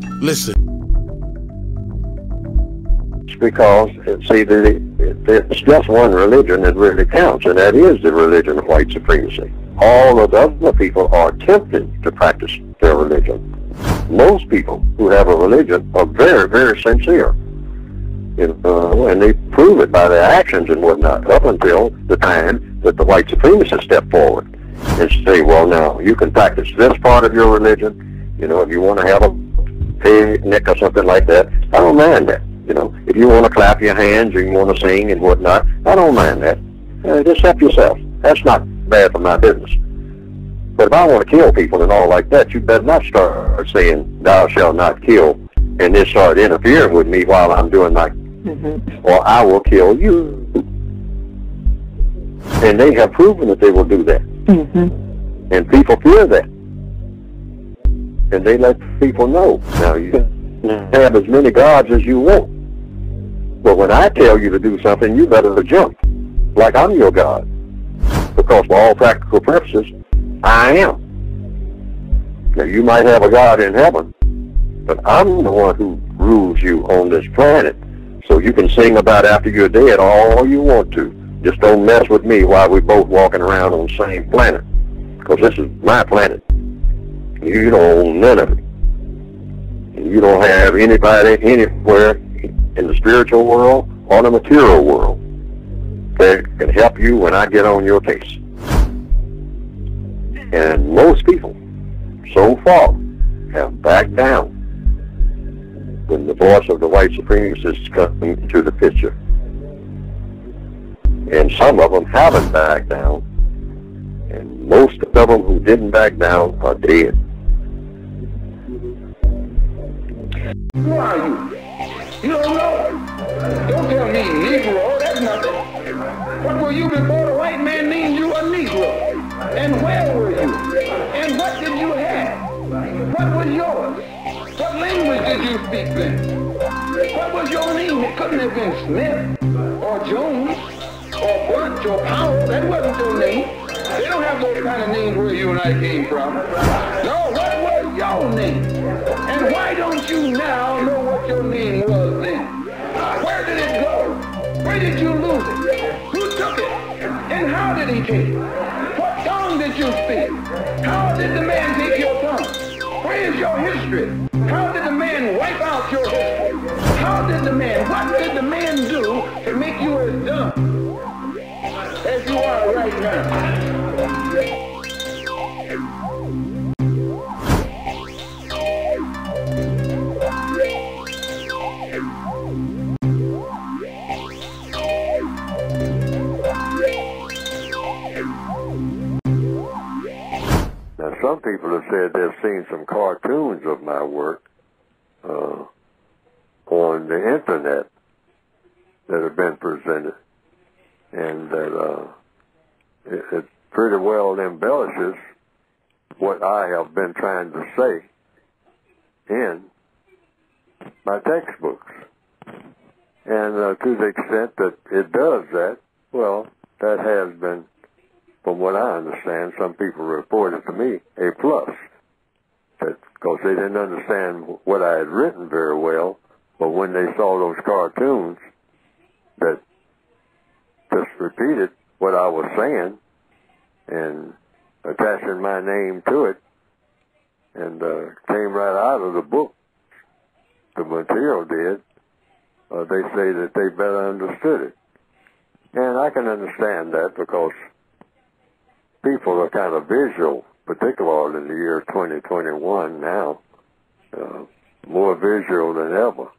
Listen. Because see, it's just one religion that really counts, and that is the religion of white supremacy. All of the other people are tempted to practice their religion. Most people who have a religion are very, very sincere, and they prove it by their actions and whatnot, up until the time that the white supremacists step forward and say, well, now, you can practice this part of your religion, if you want to have a pig neck or something like that, I don't mind that. If you want to clap your hands or you want to sing and whatnot, I don't mind that. Just help yourself. That's not bad for my business. But if I want to kill people and all like that, you better not start saying, thou shalt not kill, and then start interfering with me while I'm doing my, or I will kill you. And they have proven that they will do that. And people fear that. And they let people know. Now, you can have as many gods as you want. But when I tell you to do something, you better jump, like I'm your God. Because for all practical purposes, I am. Now, you might have a God in heaven, but I'm the one who rules you on this planet. So you can sing about after you're dead all you want to. Just don't mess with me while we're both walking around on the same planet. Because this is my planet. You don't own none of it. And you don't have anybody anywhere in the spiritual world or the material world that can help you when I get on your case. And most people, so far, have backed down when the voice of the white supremacists comes into the picture. And some of them haven't backed down. And most of them who didn't back down are dead. Who are you? You don't know. Don't tell me Negro, that's nothing. What were you before the white man named you a Negro? And where were you? And what did you have? What was yours? What language did you speak then? What was your name? It couldn't have been Smith or Jones or Birch or Powell. That wasn't your name. They don't have those kind of names where you and I came from. No, what was your name? And why don't you now know what your name was then? Where did it go? Where did you lose it? Who took it? And how did he take it? What tongue did you speak? How did the man take your tongue? Where is your history? How did the man wipe out your history? How did the man, what did the man do to make you as dumb as you are right now? Now, some people have said they've seen some cartoons of my work on the internet that have been presented, and that it pretty well embellishes what I have been trying to say in my textbooks. And to the extent that it does that, well, that has been, from what I understand, some people reported to me a plus, because they didn't understand what I had written very well, but when they saw those cartoons that just repeated what I was saying and attaching my name to it, and came right out of the book, the material did, they say that they better understood it. And I can understand that, because people are kind of visual, particularly in the year 2021 now, more visual than ever.